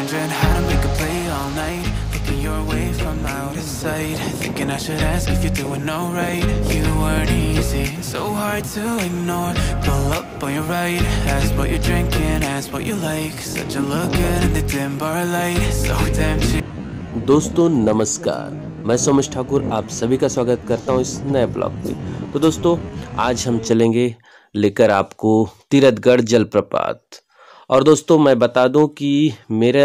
wondering how to make a play all night, picking your way from out of sight, thinking I should ask if you're doing alright. You weren't easy, so hard to ignore. Pull up on your right, ask what you're drinking, ask what you like. Such a look good in the dim bar light, so damn cheap. दोस्तों नमस्कार, मैं सोमेश ठाकुर आप सभी का स्वागत करता हूँ इस नए ब्लॉग में। तो दोस्तों आज हम चलेंगे लेकर आपको तीरथगढ़ जलप्रपात। और दोस्तों मैं बता दूं कि मेरे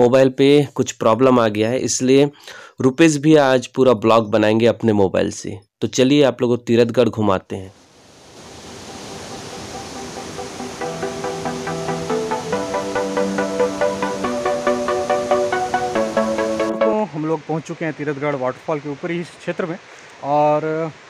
मोबाइल पे कुछ प्रॉब्लम आ गया है, इसलिए रुपेश भी आज पूरा ब्लॉग बनाएंगे अपने मोबाइल से। तो चलिए आप लोगों को तीरथगढ़ घुमाते हैं। हम लोग पहुंच चुके हैं तीरथगढ़ वाटरफॉल के ऊपर ही क्षेत्र में, और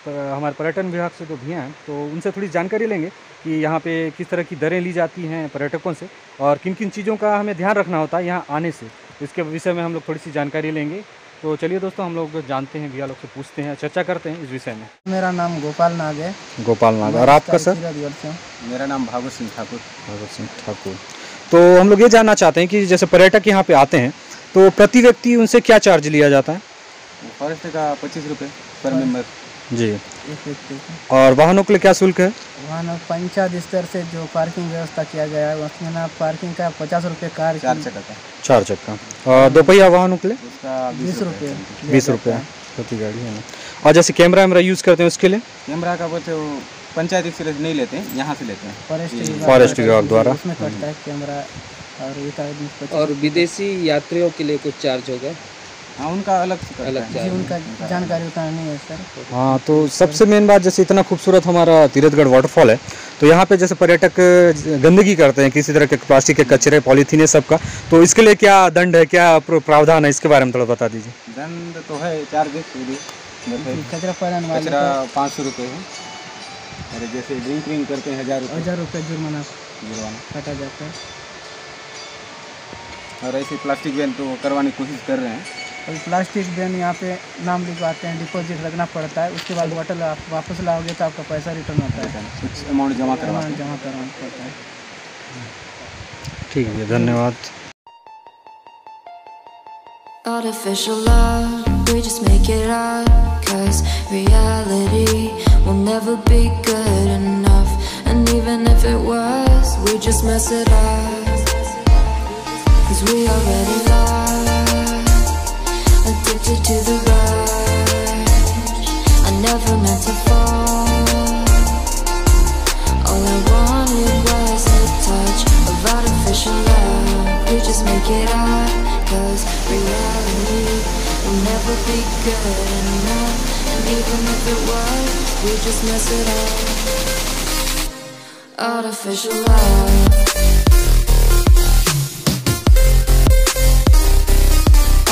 हमारे पर्यटन विभाग से जो भैया हैं तो उनसे थोड़ी जानकारी लेंगे कि यहाँ पे किस तरह की दरें ली जाती हैं पर्यटकों से, और किन किन चीज़ों का हमें ध्यान रखना होता है यहाँ आने से। इसके विषय में हम लोग थोड़ी सी जानकारी लेंगे। तो चलिए दोस्तों हम लोग जानते हैं, भैया लोग से पूछते हैं, चर्चा करते हैं इस विषय में। मेरा नाम गोपाल नाथ है। गोपाल नाथ, और आपका सर? मेरा नाम भागवत सिंह ठाकुर। भागवत सिंह ठाकुर। तो हम लोग ये जानना चाहते हैं कि जैसे पर्यटक यहाँ पे आते हैं तो प्रति व्यक्ति उनसे क्या चार्ज लिया जाता है? फॉरेस्ट का 25 रुपये पर मेंबर जी। और वाहनों के लिए क्या शुल्क है? वाहन पंचायत स्तर से जो पार्किंग व्यवस्था किया गया है उसमें ना पार्किंग का 50 रुपये कार 4 चक्का का। 4 चक्का। और दोपहिया वाहनों के लिए 20 रुपये। 20 रुपये प्रति गाड़ी है। और जैसे कैमरा वैमरा यूज़ करते हैं उसके लिए? कैमरा का बोलते हो पंचायत से नहीं लेते हैं, यहाँ से लेते हैं फॉरेस्ट विभाग द्वारा, उसमें कटता है कैमरा। और विदेशी यात्रियों के लिए कुछ चार्ज होगा? हाँ उनका अलग जी, उनका जानकारी उतना नहीं है सर। हाँ तो सबसे मेन बात, जैसे इतना खूबसूरत हमारा तीरथगढ़ वाटरफॉल है तो यहाँ पे जैसे पर्यटक गंदगी करते हैं किसी तरह के प्लास्टिक के कचरे पॉलीथीन है सबका, तो इसके लिए क्या दंड है, क्या प्रावधान है, इसके बारे में थोड़ा बता दीजिए। दंड तो है चार्ज 500 रुपये है, और जैसे ड्रिंकिंग करते हैं 1000 रुपये जुर्माना काटा जाता है। और ऐसे प्लास्टिक बैन तो करवाने की कोशिश कर रहे हैं, और प्लास्टिक बैन यहाँ पे नाम लिखवाते हैं, डिपॉजिट रखना पड़ता है, उसके बाद बोतल आप वापस लाओगे तो आपका पैसा रिटर्न आता है, कुछ अमाउंट जमा करवाना पड़ता है। ठीक है, धन्यवाद। Cause we already lost, addicted to the rush. I never meant to fall. All I wanted was a touch of artificial love. We just make it up, cause reality will never be good enough. And even if it was, we just mess it up. Artificial love.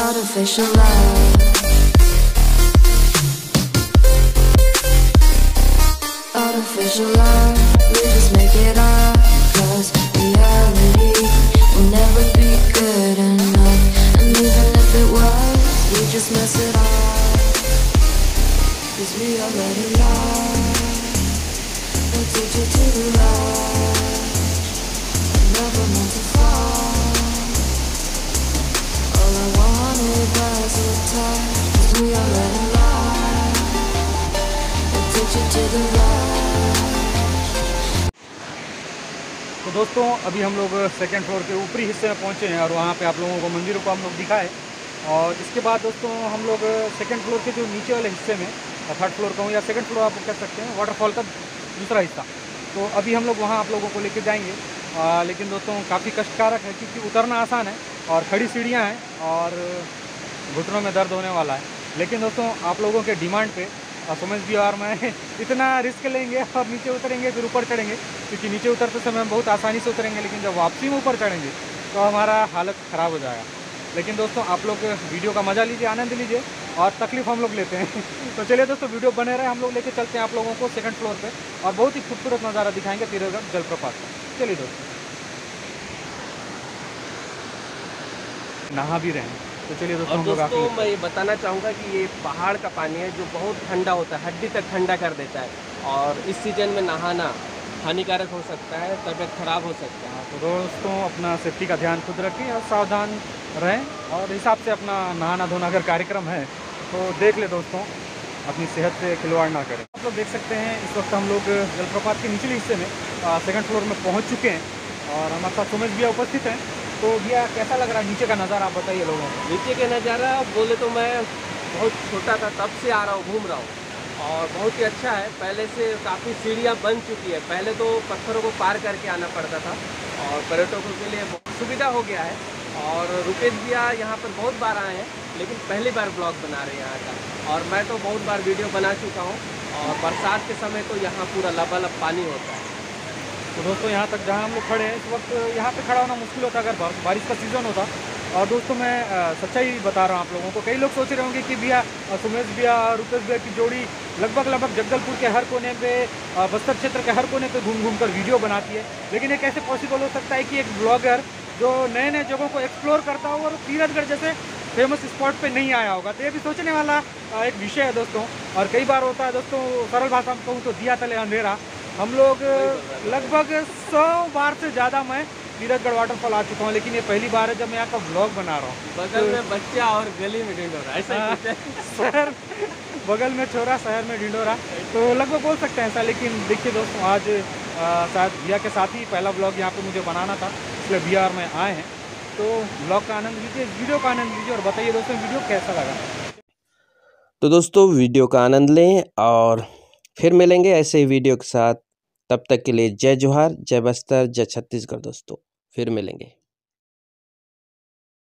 Artificial love. Artificial love. We just make it up, cause reality will never be good enough. And even if it was, we just mess it up, cause we already lost, addicted to the rush. Never meant to fall. All I wanted was a touch, cause we already lost, addicted to the rush. तो दोस्तों अभी हम लोग second floor के ऊपरी हिस्से में पहुँचे हैं, और वहाँ पे आप लोगों को मंदिरों को हम लोग दिखाए। और इसके बाद दोस्तों हम लोग सेकेंड फ्लोर के जो नीचे वाले हिस्से में, थर्ड फ्लोर कहूँ या सेकेंड फ्लोर आप कह सकते हैं, वाटरफॉल का दूसरा हिस्सा, तो अभी हम लोग वहाँ आप लोगों को लेके जाएंगे। लेकिन दोस्तों काफ़ी कष्टकारक है क्योंकि उतरना आसान है और खड़ी सीढ़ियाँ हैं और घुटनों में दर्द होने वाला है। लेकिन दोस्तों आप लोगों के डिमांड पे समझ भी और मैं इतना रिस्क लेंगे और नीचे उतरेंगे फिर ऊपर चढ़ेंगे, क्योंकि नीचे उतरते समय हम बहुत आसानी से उतरेंगे लेकिन जब वापसी में ऊपर चढ़ेंगे तो हमारा हालत ख़राब हो जाएगा। लेकिन दोस्तों आप लोग वीडियो का मज़ा लीजिए, आनंद लीजिए, और तकलीफ़ हम लोग लेते हैं। तो चलिए दोस्तों वीडियो बने रहे, हम लोग लेके चलते हैं आप लोगों को सेकंड फ्लोर पे, और बहुत ही खूबसूरत नज़ारा दिखाएंगे तीरथगढ़ जलप्रपात का। चलिए दोस्तों नहा भी रहे हैं, तो चलिए दोस्तों हम लोग आपको मैं ये बताना चाहूँगा कि ये पहाड़ का पानी है जो बहुत ठंडा होता है, हड्डी तक ठंडा कर देता है, और इस सीज़न में नहाना हानिकारक हो सकता है, तबीयत खराब हो सकता है। तो दोस्तों अपना सेफ्टी का ध्यान खुद रखें और सावधान रहें और हिसाब से अपना नहाना धोना अगर कार्यक्रम है तो देख ले दोस्तों, अपनी सेहत से खिलवाड़ ना करें। आप लोग देख सकते हैं इस वक्त हम लोग जलप्रपात के निचले हिस्से में सेकंड फ्लोर में पहुँच चुके हैं और हमारे साथ सोमेश भैया उपस्थित हैं। तो भैया कैसा लग रहा है नीचे का नज़ारा, आप बताइए लोगों को। नीचे का नज़ारा बोले तो मैं बहुत छोटा था तब से आ रहा हूँ, घूम रहा हूँ और बहुत ही अच्छा है। पहले से काफ़ी सीढ़ियाँ बन चुकी है, पहले तो पत्थरों को पार करके आना पड़ता था और पर्यटकों के लिए बहुत सुविधा हो गया है। और रुपेश भैया यहाँ पर बहुत बार आए हैं लेकिन पहली बार ब्लॉग बना रहे हैं यहाँ का, और मैं तो बहुत बार वीडियो बना चुका हूँ। और बरसात के समय तो यहाँ पूरा लबालब पानी होता है। तो दोस्तों यहाँ तक जहाँ हम लोग खड़े हैं इस वक्त यहाँ पे खड़ा होना मुश्किल होता अगर बारिश का सीज़न होता। और दोस्तों मैं सच्चाई बता रहा हूँ आप लोगों को, कई लोग सोच रहे होंगे कि भैया सुमेश भैया रुपेश भैया की जोड़ी लगभग लगभग जगदलपुर के हर कोने पे, बस्तर क्षेत्र के हर कोने पे घूम घूम कर वीडियो बनाती है, लेकिन ये कैसे पॉसिबल हो सकता है कि एक ब्लॉगर जो नए नए जगहों को एक्सप्लोर करता हो और तीरथगढ़ जैसे फेमस स्पॉट पे नहीं आया होगा। तो ये भी सोचने वाला एक विषय है दोस्तों। और कई बार होता है दोस्तों, सरल भाषा में कहूँ तो दिया तले अंधेरा, हम लोग लगभग 100 बार से ज़्यादा मैं तीरथगढ़ वाटरफॉल आ चुका हूँ, लेकिन ये पहली बार है जब मैं यहाँ का व्लॉग बना रहा हूँ। बगल में बच्चा और गली में ढिंढोरा, ऐसा शहर बगल में छोरा शहर में ढिंढोरा, तो लगभग बोल सकते हैं ऐसा। लेकिन देखिए दोस्तों आज शायद भैया के साथ ही पहला व्लॉग यहाँ पे मुझे बनाना था, इसलिए भैया और मैं आए हैं। तो व्लॉग का आनंद लीजिए, वीडियो का आनंद लीजिए और बताइए दोस्तों वीडियो कैसा लगा। तो दोस्तों वीडियो का आनंद लें और फिर मिलेंगे ऐसे ही वीडियो के साथ। तब तक के लिए जय जोहार, जय बस्तर, जय छत्तीसगढ़ दोस्तों, फिर मिलेंगे।